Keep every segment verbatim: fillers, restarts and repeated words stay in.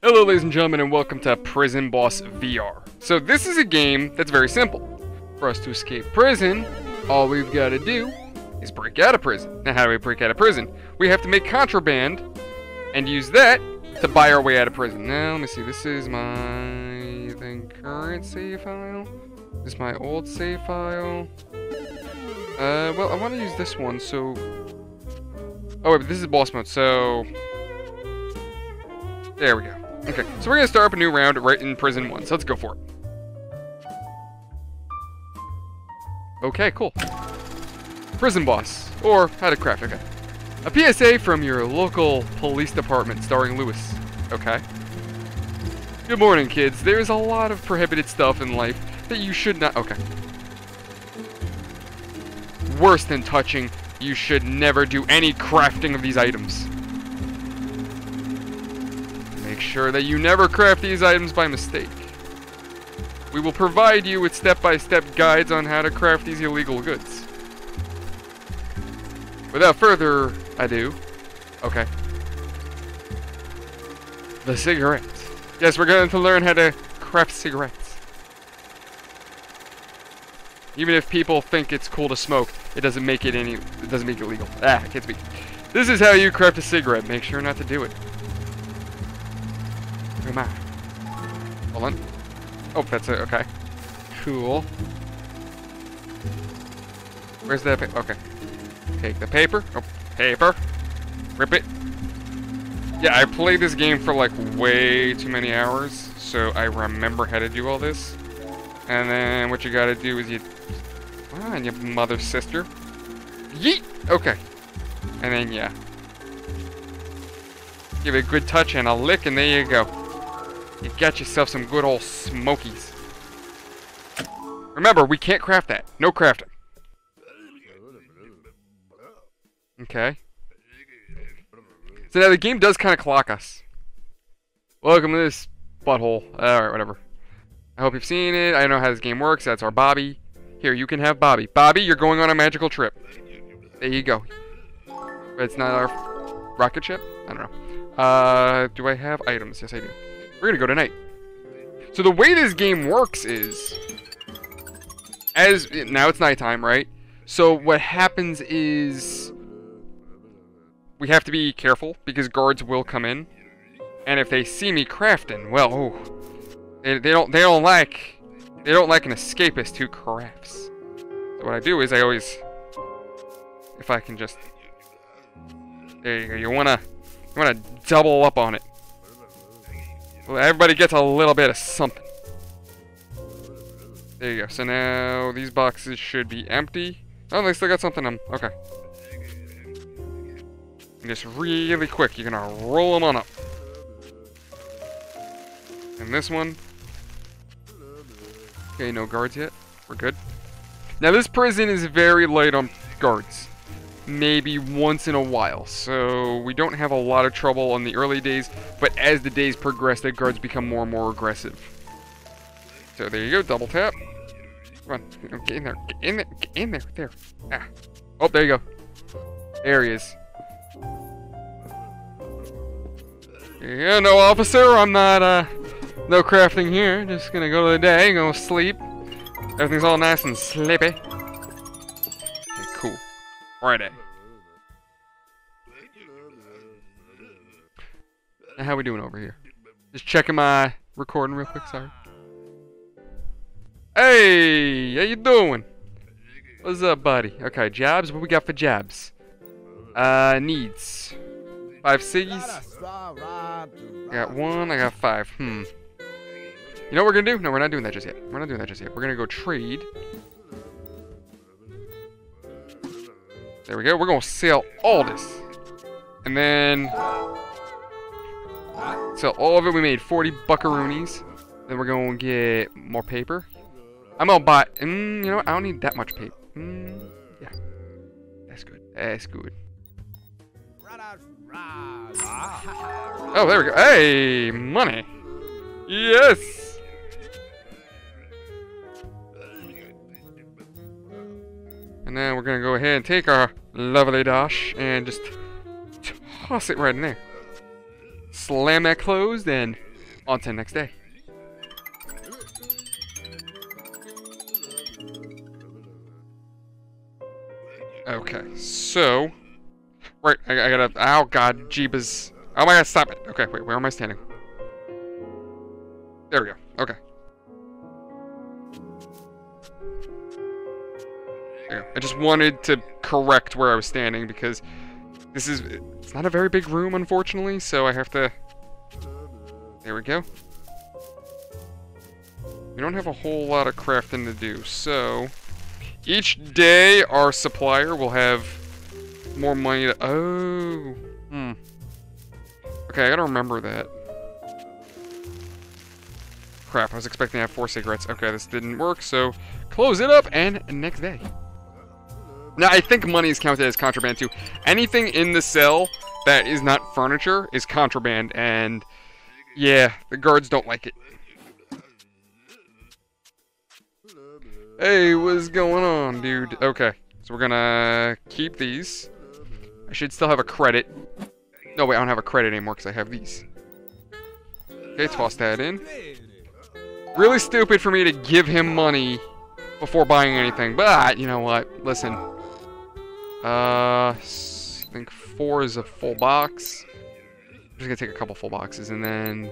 Hello ladies and gentlemen, and welcome to Prison Boss V R. So this is a game that's very simple. For us to escape prison, all we've got to do is break out of prison. Now how do we break out of prison? We have to make contraband and use that to buy our way out of prison. Now let me see, this is my then current save file. This is my old save file. Uh, well, I want to use this one, so... Oh wait, but this is boss mode, so... There we go. Okay, so we're gonna start up a new round right in prison one, so let's go for it. Okay, cool. Prison Boss, or How to Craft, okay. A P S A from your local police department starring Lewis. Okay. Good morning, kids. There's a lot of prohibited stuff in life that you should not... Okay. Worse than touching, you should never do any crafting of these items. Make sure that you never craft these items by mistake. We will provide you with step-by-step guides on how to craft these illegal goods. Without further ado... Okay. The cigarette. Yes, we're going to learn how to craft cigarettes. Even if people think it's cool to smoke, it doesn't make it any... It doesn't make it legal. Ah, I can't speak. This is how you craft a cigarette. Make sure not to do it. Come on. Hold on. Oh, that's it. Okay. Cool. Where's that? Okay. Take the paper. Oh, paper. Rip it. Yeah, I played this game for like way too many hours, so I remember how to do all this. And then what you gotta do is you... Ah, and your mother's sister. Yeet! Okay. And then, yeah. Give it a good touch and a lick, and there you go. You got yourself some good old smokies. Remember, we can't craft that. No crafting. Okay. So now the game does kind of clock us. Welcome to this butthole. Alright, whatever. I hope you've seen it. I know how this game works. That's our Bobby. Here, you can have Bobby. Bobby, you're going on a magical trip. There you go. But it's not our rocket ship? I don't know. Uh, do I have items? Yes, I do. We're gonna go tonight. So the way this game works is, as now it's nighttime, right? So what happens is we have to be careful because guards will come in, and if they see me crafting, well, oh, they, they don't they don't like they don't like an escapist who crafts. So what I do is I always, if I can just, there you go. You wanna you wanna double up on it. Well, everybody gets a little bit of something. There you go. So now these boxes should be empty. Oh, they still got something in them. Okay. And just really quick, you're gonna roll them on up. And this one. Okay, no guards yet. We're good. Now this prison is very light on guards. Maybe once in a while, so we don't have a lot of trouble in the early days, but as the days progress, the guards become more and more aggressive. So there you go, double tap. Come on, get in there, get in there, get in there, there. Ah. Oh, there you go. There he is. Yeah, no officer, I'm not, uh, no crafting here. Just gonna go to the day, gonna sleep. Everything's all nice and sleepy. Friday. Now how we doing over here? Just checking my recording real quick, sorry. Hey, how you doing? What's up, buddy? Okay, jobs, what we got for jobs? Uh, needs. Five ciggies. I got one, I got five, hmm. You know what we're gonna do? No, we're not doing that just yet. We're not doing that just yet. We're gonna go trade. There we go. We're going to sell all this. And then... sell all of it. We made forty buckaroonies. Then we're going to get more paper. I'm going to buy... Mm, you know what? I don't need that much paper. Mm, yeah. That's good. That's good. Oh, there we go. Hey! Money! Yes! And then we're going to go ahead and take our lovely dash and just toss it right in there. Slam that closed and on to the next day. Okay, so... Right, I, I gotta... Oh god, jeebus. Oh my god, stop it. Okay, wait, where am I standing? There we go, okay. There we go. I just wanted to correct where I was standing because this is... It's not a very big room, unfortunately, so I have to... There we go. We don't have a whole lot of crafting to do, so... Each day, our supplier will have more money to... Oh. Hmm. Okay, I gotta remember that. Crap, I was expecting to have four cigarettes. Okay, this didn't work, so close it up, and next day. Now, I think money is counted as contraband, too. Anything in the cell that is not furniture is contraband, and... Yeah, the guards don't like it. Hey, what's going on, dude? Okay, so we're gonna keep these. I should still have a credit. No, wait, I don't have a credit anymore because I have these. Okay, toss that in. Really stupid for me to give him money before buying anything, but you know what? Listen. Uh, I think four is a full box. I'm just gonna take a couple full boxes, and then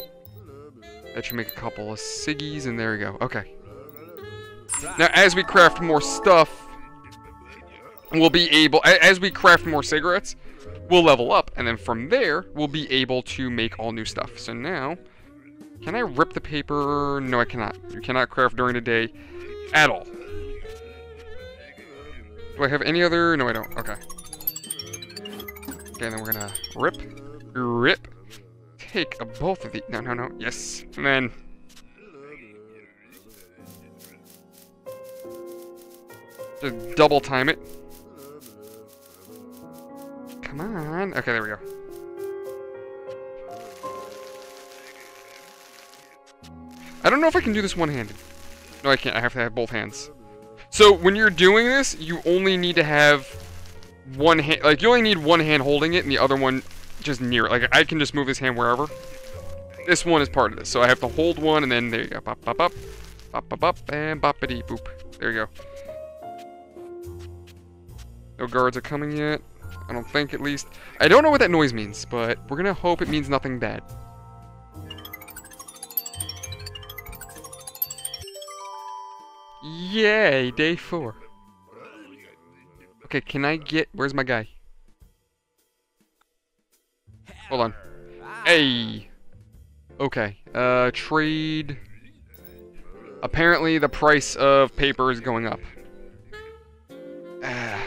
that should make a couple of ciggies, and there we go. Okay. Now, as we craft more stuff, we'll be able... As we craft more cigarettes, we'll level up. And then from there, we'll be able to make all new stuff. So now, can I rip the paper? No, I cannot. You cannot craft during the day at all. Do I have any other? No, I don't. Okay. Okay, then we're gonna rip. Rip. Take both of these. No, no, no. Yes. And then... Just double time it. Come on. Okay, there we go. I don't know if I can do this one-handed. No, I can't. I have to have both hands. So when you're doing this, you only need to have one hand. Like, you only need one hand holding it and the other one just near it. Like, I can just move this hand wherever. This one is part of this. So I have to hold one and then there you go. Bop, bop, bop. Bop, bop, bop. And boppity boop. There you go. No guards are coming yet. I don't think, at least. I don't know what that noise means, but we're gonna hope it means nothing bad. Yay, day four. Okay, can I get... Where's my guy? Hold on. Hey! Okay, uh, trade... Apparently the price of paper is going up. Ah.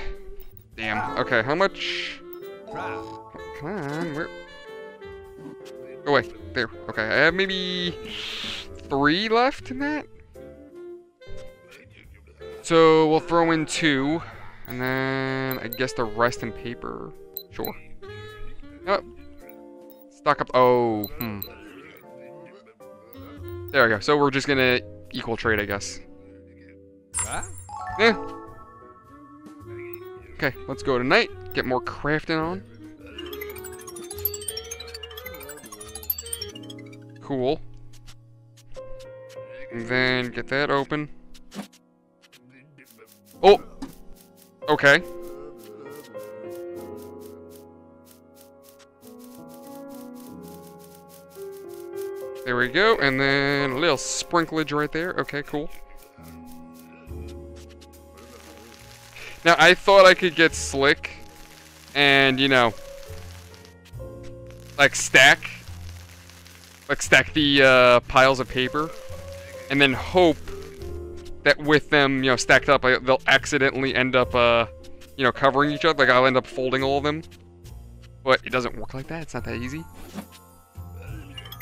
Damn. Okay, how much? Come on, where? Go away. There. Okay, I have maybe three left in that? So we'll throw in two, and then I guess the rest in paper. Sure. Oh. Stock up. Oh, hmm. There we go. So we're just gonna equal trade, I guess. Yeah. Okay, let's go tonight. Get more crafting on. Cool. And then get that open. Oh! Okay. There we go. And then a little sprinklage right there. Okay, cool. Now, I thought I could get slick and, you know, like stack, like stack the uh, piles of paper and then hope that with them, you know, stacked up, I, they'll accidentally end up, uh, you know, covering each other. Like, I'll end up folding all of them. But it doesn't work like that. It's not that easy.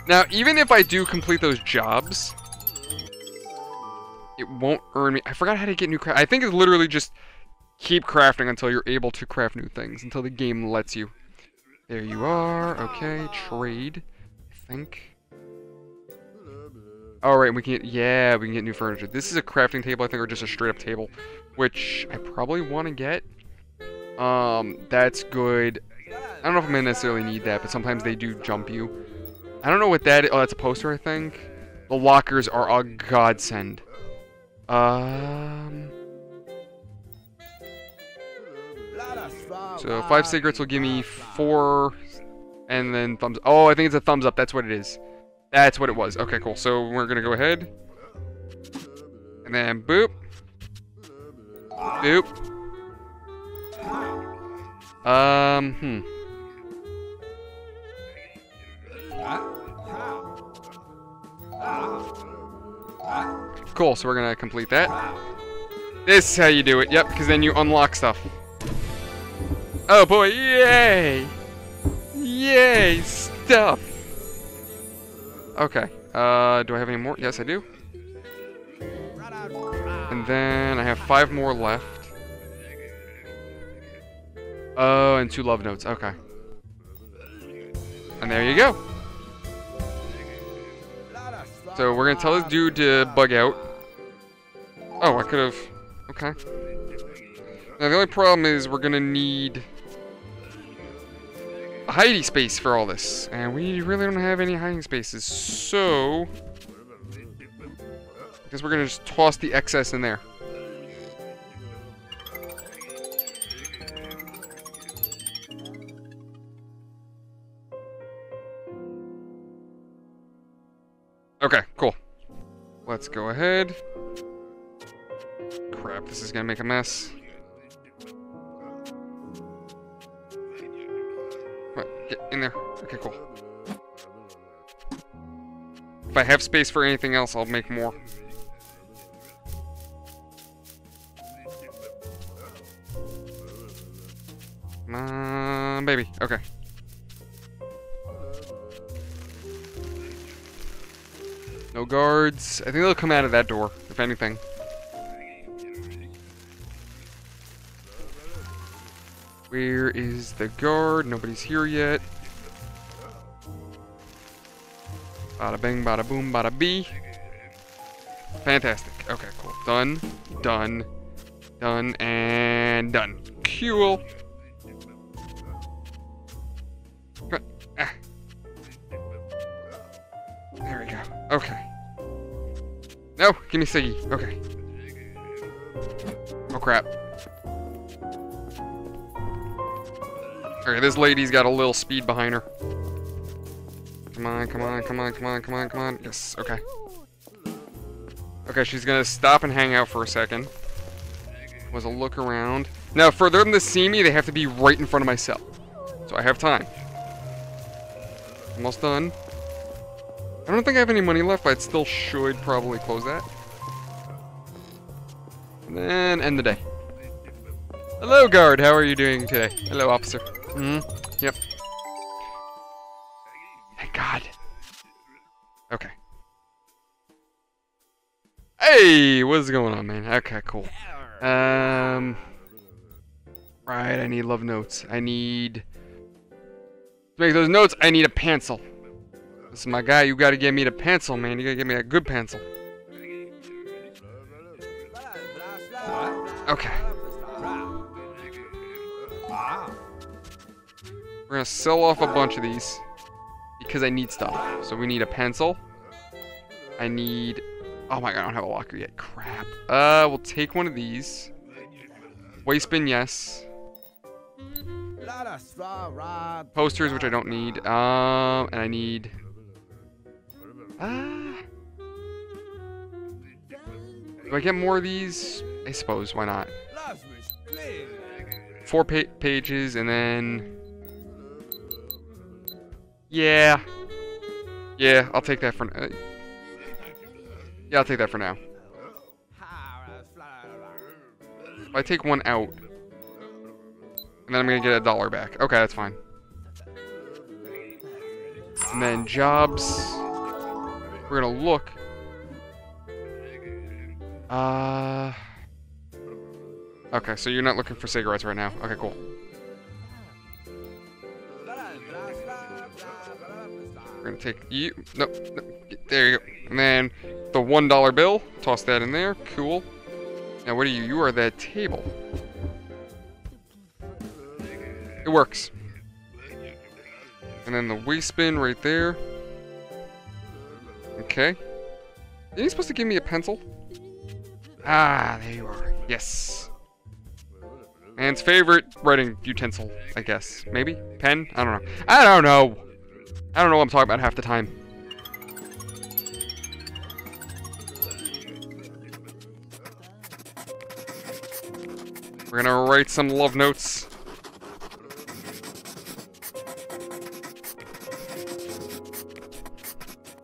Now, even if I do complete those jobs, it won't earn me. I forgot how to get new craft. I think it's literally just... Keep crafting until you're able to craft new things, until the game lets you. There you are. Okay, trade, I think. Alright, we can get, yeah, we can get new furniture. This is a crafting table, I think, or just a straight-up table, which I probably want to get. Um, that's good. I don't know if I'm going to necessarily need that, but sometimes they do jump you. I don't know what that is. Oh, that's a poster, I think. The lockers are a godsend. Um... So, five cigarettes will give me four, and then thumbs up. Oh, I think it's a thumbs up. That's what it is. That's what it was. Okay, cool. So, we're gonna go ahead. And then, boop. Boop. Um, hmm. Cool, so we're gonna complete that. This is how you do it. Yep, because then you unlock stuff. Oh boy, yay! Yay, stuff! Okay, uh, do I have any more? Yes, I do. And then I have five more left. Oh, and two love notes, okay. And there you go. So we're gonna tell this dude to bug out. Oh, I could've... Okay. Now the only problem is we're gonna need a hiding space for all this. And we really don't have any hiding spaces, so... I guess we're gonna just toss the excess in there. Okay, cool. Let's go ahead. Crap, this is gonna make a mess. What? Get in there. Okay, cool. If I have space for anything else, I'll make more. Come on, baby. Okay. No guards. I think they'll come out of that door, if anything. Where is the guard? Nobody's here yet. Bada bing, bada boom, bada bee. Fantastic. Okay, cool. Done. Done. Done. And done. Cool. Ah. There we go. Okay. No, give me Siggy. Okay. Oh, crap. Okay, this lady's got a little speed behind her. Come on, come on, come on, come on, come on, come on. Yes, okay. Okay, she's gonna stop and hang out for a second. Was a look around. Now, for them to see me, they have to be right in front of my cell. So I have time. Almost done. I don't think I have any money left, but I still should probably close that. And then end the day. Hello, guard. How are you doing today? Hello, officer. Mm hmm. Yep. Thank God. Okay. Hey, what's going on, man? Okay, cool. Um. Right, I need love notes. I need... To make those notes, I need a pencil. Listen, my guy, you gotta get me the pencil, man. You gotta get me a good pencil. Okay. We're gonna sell off a bunch of these because I need stuff. So we need a pencil. I need... Oh my god, I don't have a locker yet. Crap. Uh, we'll take one of these. Waste bin, yes. Posters, which I don't need. Um, and I need... Uh, do I get more of these? I suppose, why not? Four pa pages and then... Yeah. Yeah, I'll take that for now. Yeah, I'll take that for now. If I take one out. And then I'm gonna get a dollar back. Okay, that's fine. And then jobs... We're gonna look. Uh. Okay, so you're not looking for cigarettes right now. Okay, cool. We're gonna take you. Nope. No, there you go. And then the one dollar bill. Toss that in there. Cool. Now, what are you? You are that table. It works. And then the waste bin right there. Okay. Are you supposed to give me a pencil? Ah, there you are. Yes. Man's favorite writing utensil, I guess. Maybe? Pen? I don't know. I don't know! I don't know what I'm talking about half the time. We're gonna write some love notes.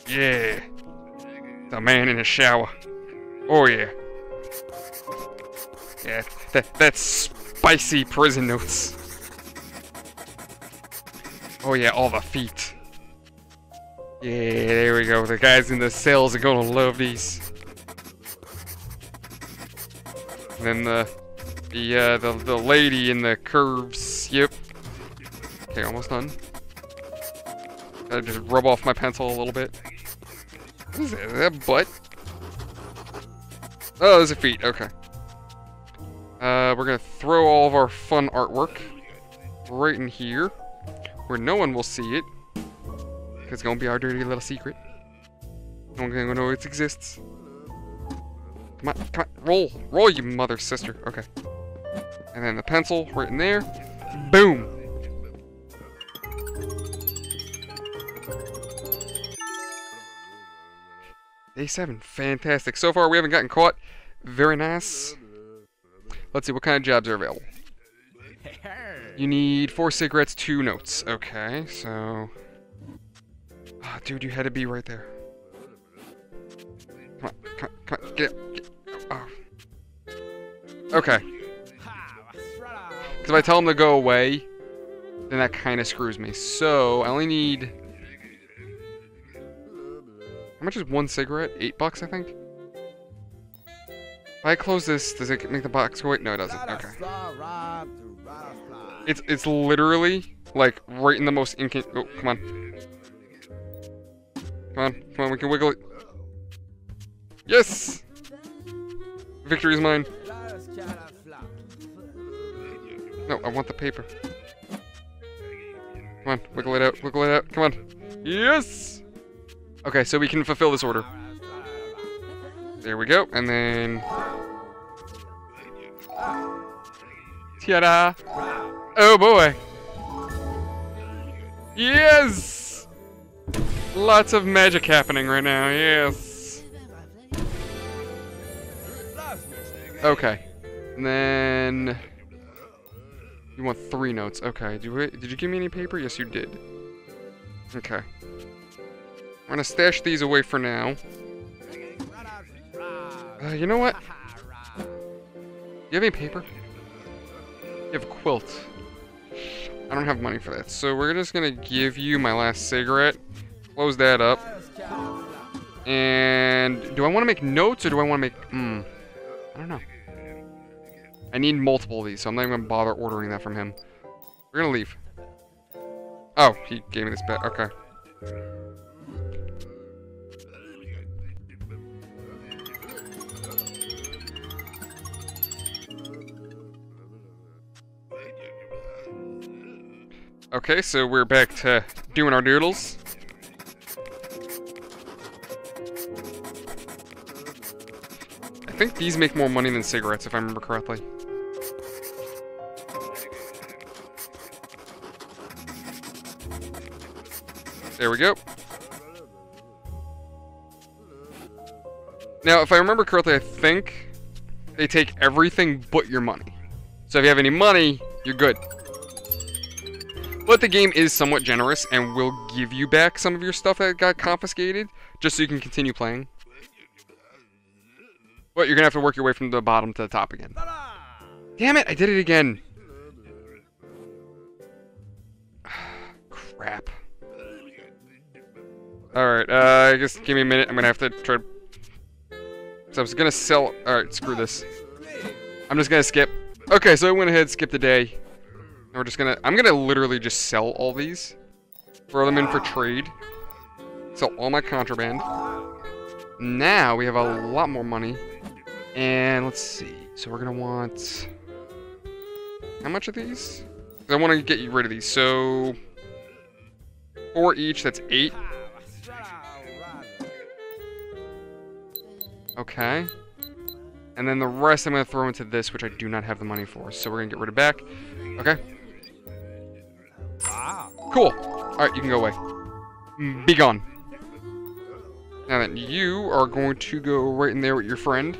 Yeah. The man in the shower. Oh yeah. Yeah, that, that's spicy prison notes. Oh yeah, all the feet. Yeah, there we go. The guys in the cells are gonna love these. And then the the uh, the the lady in the curves. Yep. Okay, almost done. Gotta just rub off my pencil a little bit. What is that? Is that a butt? Oh, those are feet. Okay. Uh, we're gonna throw all of our fun artwork right in here, where no one will see it. It's gonna be our dirty little secret. No one's gonna know it exists. Come on, come on, roll, roll, you mother sister. Okay. And then the pencil right in there. Boom. Day seven, fantastic. So far, we haven't gotten caught. Very nice. Let's see, what kind of jobs are available? You need four cigarettes, two notes. Okay, so... Oh, dude, you had to be right there. Come on, come on, come on, get up. Get up. Oh. Okay. Because if I tell him to go away, then that kind of screws me. So, I only need... How much is one cigarette? Eight bucks, I think? If I close this, does it make the box go away? No, it doesn't. Okay. It's it's literally, like, right in the most incan- Oh, come on. Come on. Come on, we can wiggle it. Yes! Victory is mine. No, I want the paper. Come on, wiggle it out, wiggle it out. Come on. Yes! Okay, so we can fulfill this order. There we go, and then... Ta-da! Oh boy! Yes! Lots of magic happening right now, yes! Okay, and then... You want three notes, okay. Did you, did you give me any paper? Yes, you did. Okay. I'm gonna stash these away for now. Uh, you know what? Do you have any paper? You have a quilt. I don't have money for that, so we're just gonna give you my last cigarette. Close that up. And do I want to make notes or do I want to make? Mm, I don't know. I need multiple of these, so I'm not even gonna bother ordering that from him. We're gonna leave. Oh, he gave me this back. Okay. Okay, so we're back to doing our doodles. I think these make more money than cigarettes, if I remember correctly. There we go. Now, if I remember correctly, I think they take everything but your money. So if you have any money, you're good. But the game is somewhat generous and will give you back some of your stuff that got confiscated, just so you can continue playing. But you're gonna have to work your way from the bottom to the top again. Damn it, I did it again! Crap. Alright, uh, I guess give me a minute, I'm gonna have to try to... So I was gonna sell... Alright, screw this. I'm just gonna skip. Okay, so I went ahead and skipped the day. We're just gonna... I'm gonna literally just sell all these. Throw them in for trade. Sell all my contraband. Now we have a lot more money. And let's see. So we're gonna want... How much of these? I want to get you rid of these. So... Four each, that's eight. Okay. And then the rest I'm going to throw into this, which I do not have the money for. So we're going to get rid of back. Okay. Cool. Alright, you can go away. Be gone. Now then, you are going to go right in there with your friend.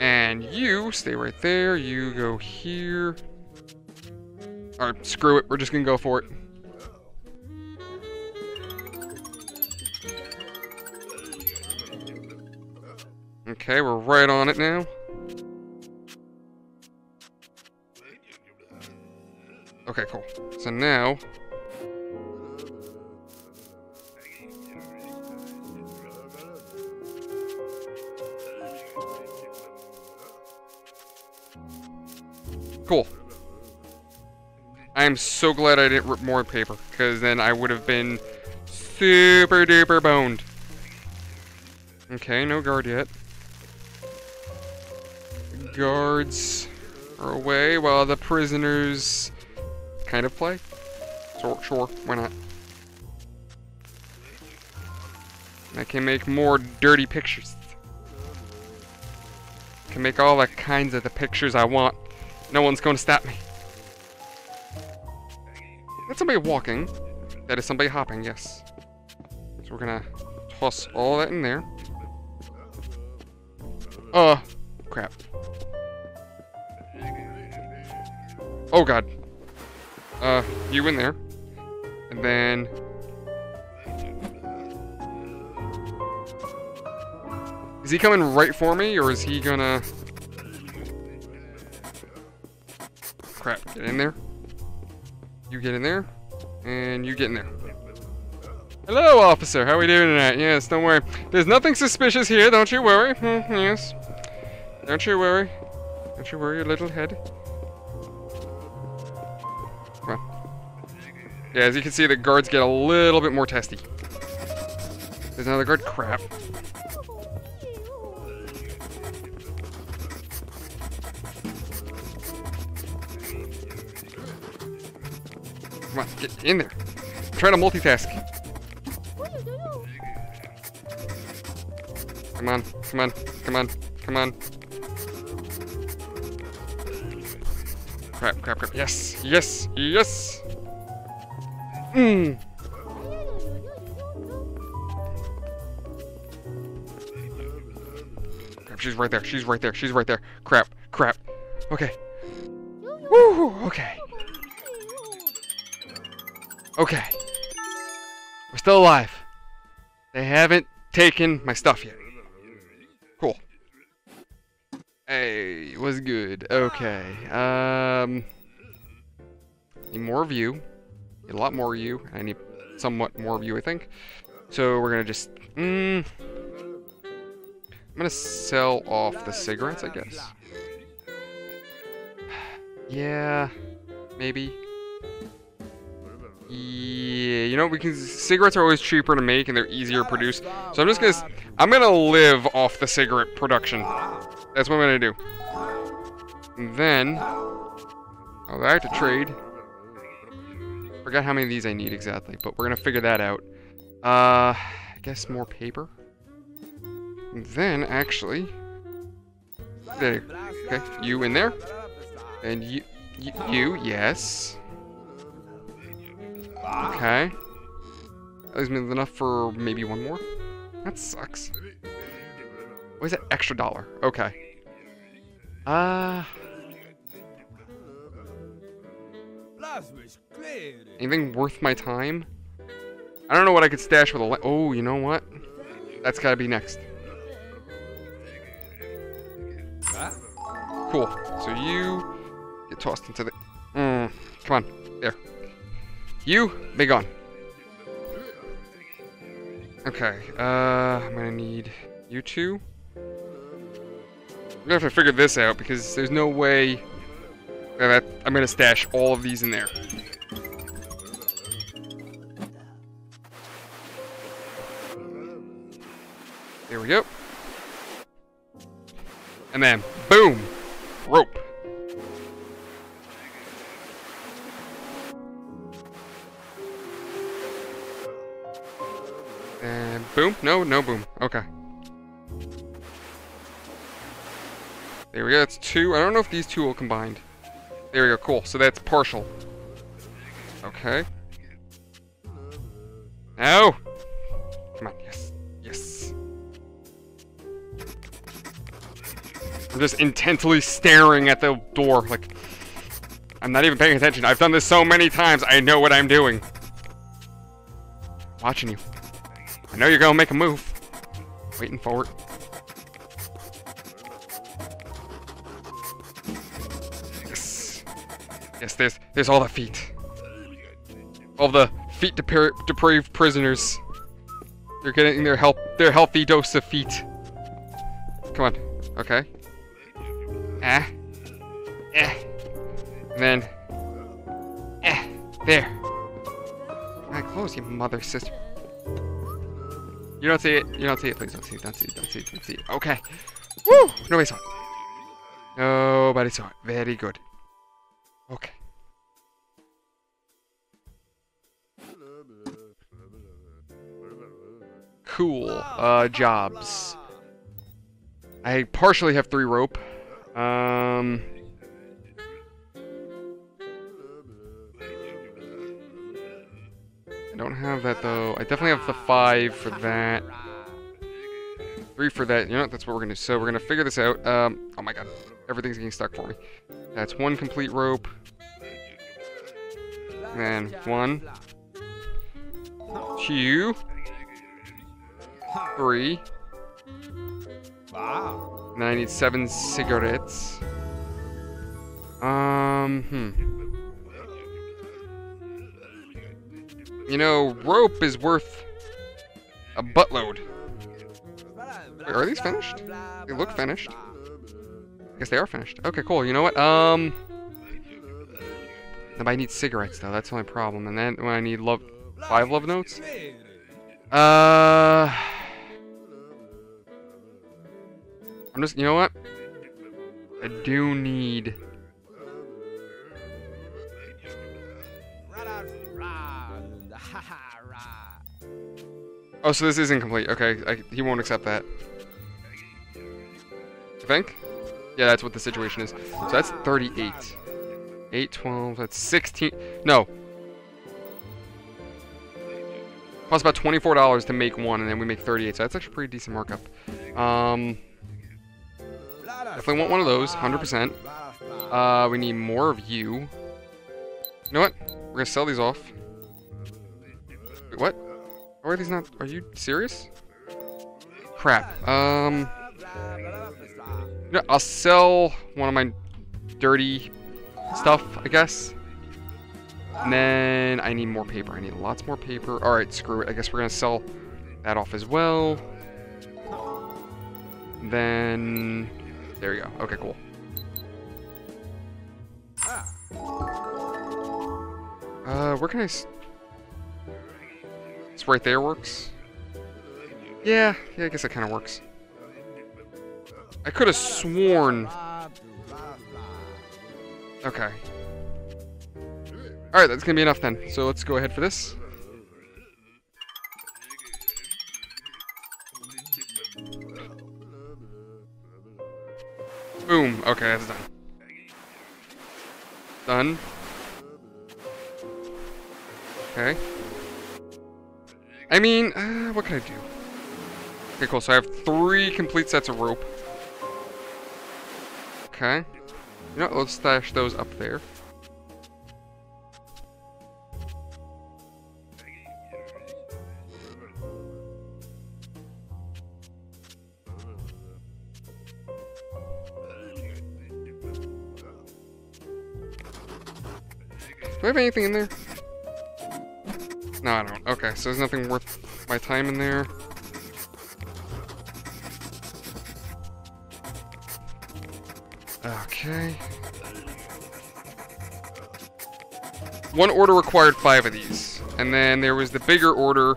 And you stay right there. You go here. Alright, screw it. We're just going to go for it. Okay, we're right on it now. Okay, cool. So now... Cool. I am so glad I didn't rip more paper, because then I would have been super duper boned. Okay, no guard yet. Guards are away while the prisoners kind of play. So, sure, why not? I can make more dirty pictures. I can make all the kinds of the pictures I want. No one's going to stop me. That's somebody walking. That is somebody hopping, yes. So we're gonna toss all that in there. Uh, crap. Oh god. Uh, you in there. And then... Is he coming right for me, or is he gonna... Crap, get in there. You get in there. And you get in there. Hello, officer. How are we doing tonight? Yes, don't worry. There's nothing suspicious here, don't you worry. Mm, yes. Don't you worry. Don't you worry, your little head. Yeah, as you can see, the guards get a little bit more testy. There's another guard. Crap. Come on, get in there. I'm trying to multitask. Come on, come on, come on, come on. Crap, crap, crap. Yes, yes, yes. Mm. Crap, she's right there, she's right there, she's right there. Crap, crap. Okay. Woo, okay. Okay. We're still alive. They haven't taken my stuff yet. Cool. Hey, what's good? Okay. Um. Need more of you. A lot more of you. I need somewhat more of you, I think. So we're gonna just... Mm, I'm gonna sell off the cigarettes, I guess. Yeah, maybe. Yeah, you know, we can. Cigarettes are always cheaper to make and they're easier to produce. So I'm just gonna. I'm gonna live off the cigarette production. That's what I'm gonna do. And then, oh, I have to trade. Forgot how many of these I need exactly, but we're gonna figure that out. Uh, I guess more paper. And then actually, there. Okay, you in there, and you, you, you, yes. Okay. That leaves me enough for maybe one more. That sucks. What is that extra dollar? Okay. Uh. Anything worth my time? I don't know what I could stash with a light. Oh, you know what? That's gotta be next. Cool. So you get tossed into the... Mm, come on. There. You, be gone. Okay. Uh, I'm gonna need you two. We're gonna have to figure this out because there's no way... That I'm gonna stash all of these in there. There we go. And then, boom! Rope. And boom? No, no boom. Okay. There we go, that's two. I don't know if these two will combine. There we go, cool. So that's partial. Okay. No! Come on, yes. Yes. I'm just intently staring at the door, like... I'm not even paying attention. I've done this so many times, I know what I'm doing. Watching you. I know you're gonna make a move. Waiting for it. Yes. Yes, there's, there's all the feet. All the feet depra depraved prisoners. They're getting their, help their healthy dose of feet. Come on. Okay. Ah. Eh. And then, eh, there. I close, you mother sister. You don't see it. You don't see it. Please don't see it. Don't see it. Don't see it. Don't see it. Okay. Woo! Nobody saw it. Nobody saw it. Very good. Okay. Cool. Uh, jobs. I partially have three rope. Um. I don't have that though. I definitely have the five for that. Three for that. You know what? That's what we're gonna do. So we're gonna figure this out. Um, oh my god. Everything's getting stuck for me. That's one complete rope. And then one. Two. Three. Wow. And then I need seven cigarettes. Um, hmm. You know, rope is worth a buttload. Wait, are these finished? They look finished. I guess they are finished. Okay, cool. You know what? Um, I need cigarettes, though. That's the only problem. And then when I need love, five love notes? Uh... I'm just... You know what? I do need... Oh, so this is incomplete. Okay, I, he won't accept that. I think? Yeah, that's what the situation is. So that's thirty-eight. eight, twelve, that's sixteen. No. Costs about twenty-four dollars to make one, and then we make thirty-eight. So that's actually a pretty decent markup. Um, definitely want one of those, one hundred percent. Uh, we need more of you. You know what? We're going to sell these off. Wait, what? Or are these not? Are you serious? Crap. Um. No, I'll sell one of my dirty stuff, I guess. And then I need more paper. I need lots more paper. All right, screw it. I guess we're gonna sell that off as well. Then there you go. Okay, cool. Uh, where can I? S It's right there works. Yeah, yeah, I guess that kind of works. I could have sworn. Okay. Alright, that's gonna be enough then. So let's go ahead for this. Boom. Okay, that's done. Done. Okay. I mean, uh, what can I do? Okay, cool. So I have three complete sets of rope. Okay. You know what? Let's stash those up there. Do I have anything in there? No, I don't. Okay, so there's nothing worth my time in there. Okay. One order required five of these. And then there was the bigger order,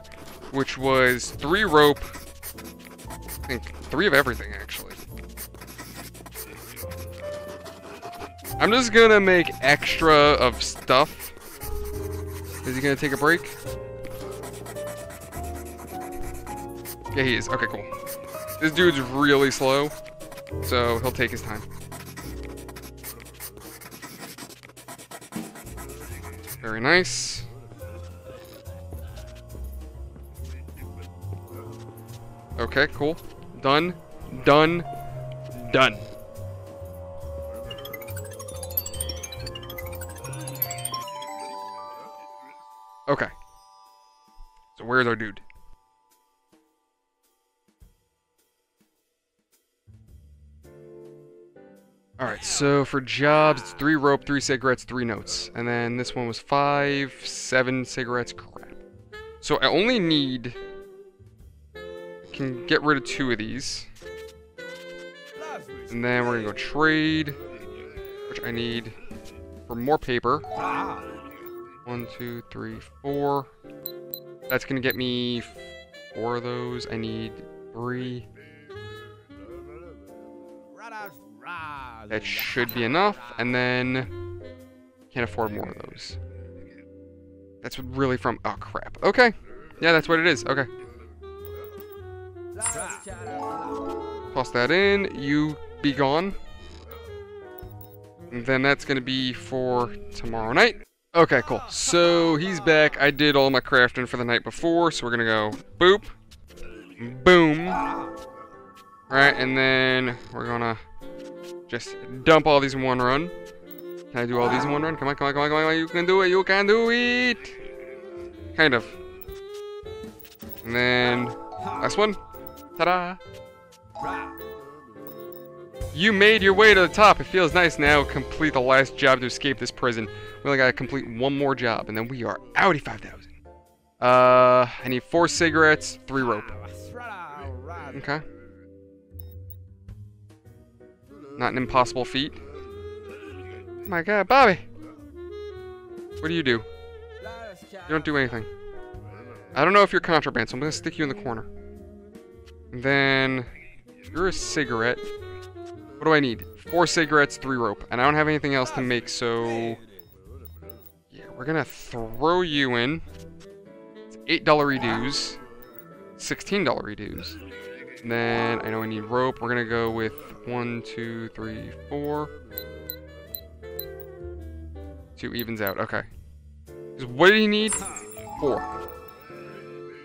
which was three rope. I think three of everything, actually. I'm just gonna make extra of stuff. Is he gonna take a break? Yeah, he is. Okay, cool. This dude's really slow, so he'll take his time. Very nice. Okay, cool. Done. Done. Done. Okay. So where's our dude? Alright, so for jobs, it's three rope, three cigarettes, three notes. And then this one was five, seven cigarettes, crap. So I only need... I can get rid of two of these. And then we're gonna go trade, which I need for more paper. One, two, three, four. That's gonna get me four of those. I need three. That should be enough, and then can't afford more of those. That's really from... oh, crap. Okay. Yeah, that's what it is. Okay. Toss that in. You be gone. And then that's going to be for tomorrow night. Okay, cool. So he's back. I did all my crafting for the night before, so we're going to go boop. Boom. Alright, and then we're going to... just dump all these in one run. Can I do all these in one run? Come on, come on, come on, come on. You can do it. You can do it. Kind of. And then, last one. Ta-da. You made your way to the top. It feels nice now. Complete the last job to escape this prison. We only got to complete one more job, and then we are outie five thousand. Uh, I need four cigarettes, three rope. Okay. Not an impossible feat. Oh my god, Bobby! What do you do? You don't do anything. I don't know if you're contraband, so I'm gonna stick you in the corner. And then, you're a cigarette. What do I need? Four cigarettes, three rope. And I don't have anything else to make, so... yeah, we're gonna throw you in. It's eight dollar redos. sixteen dollar redos. And then, I know I need rope. We're gonna go with one, two, three, four. Two evens out, okay. What did he need? Four.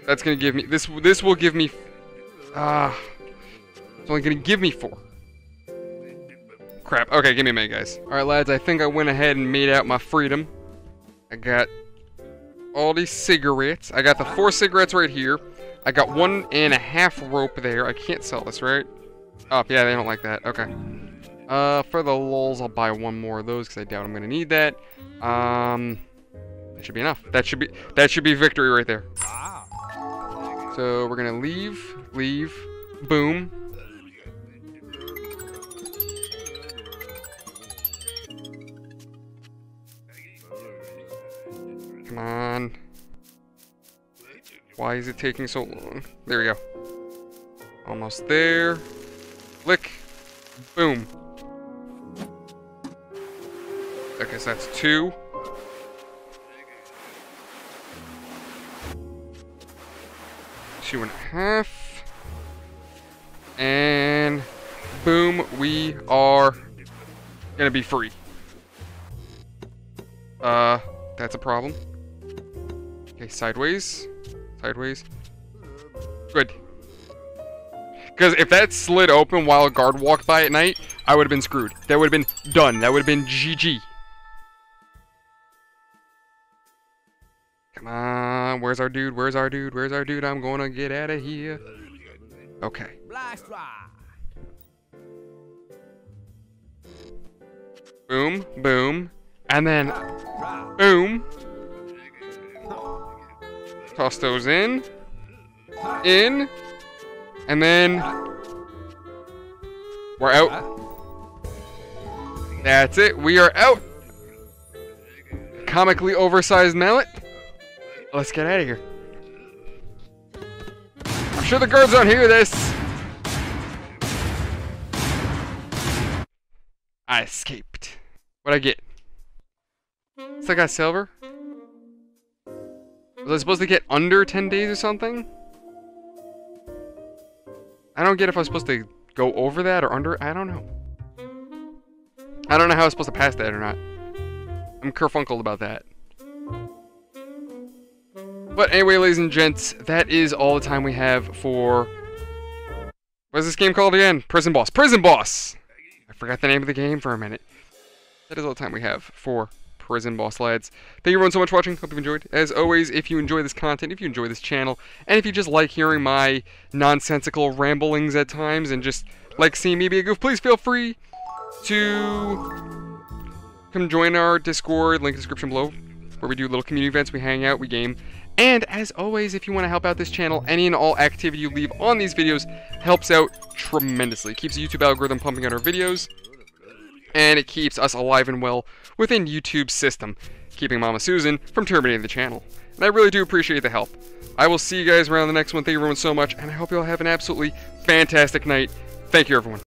That's gonna give me, this This will give me, ah, uh, it's only gonna give me four. Crap, okay, give me a minute, guys. All right, lads, I think I went ahead and made out my freedom. I got all these cigarettes. I got the four cigarettes right here. I got one and a half rope there. I can't sell this, right? Oh, yeah, they don't like that. Okay. Uh, for the lulz, I'll buy one more of those because I doubt I'm going to need that. Um, that should be enough. That should be that should be victory right there. So we're going to leave, leave, boom. Come on. Why is it taking so long? There we go. Almost there. Lick. Boom. Okay, so that's two. Two and a half. And boom, we are gonna be free. Uh, that's a problem. Okay, sideways. Sideways. Good. Because if that slid open while a guard walked by at night, I would have been screwed. That would have been done. That would have been G G. Come on. Where's our dude? Where's our dude? Where's our dude? I'm going to get out of here. Okay. Boom. Boom. And then... boom. Toss those in. In. And then... we're out. That's it. We are out. Comically oversized mallet. Let's get out of here. I'm sure the guards don't hear this. I escaped. What'd I get? It's like I got silver. Was I supposed to get under ten days or something? I don't get if I'm supposed to go over that or under. I don't know. I don't know how I'm supposed to pass that or not. I'm kerfunkled about that. But anyway, ladies and gents, that is all the time we have for... What is this game called again? Prison Boss. Prison Boss! I forgot the name of the game for a minute. That is all the time we have for Prison Boss, lads. Thank you everyone so much for watching. Hope you've enjoyed. As always, if you enjoy this content, if you enjoy this channel, and if you just like hearing my nonsensical ramblings at times and just like seeing me be a goof, please feel free to come join our Discord, link in the description below, where we do little community events, we hang out, we game. And as always, if you want to help out this channel, any and all activity you leave on these videos helps out tremendously. It keeps the YouTube algorithm pumping out our videos, and it keeps us alive and well within YouTube's system, keeping Mama Susan from terminating the channel. And I really do appreciate the help. I will see you guys around the next one. Thank you everyone so much, and I hope you all have an absolutely fantastic night. Thank you everyone.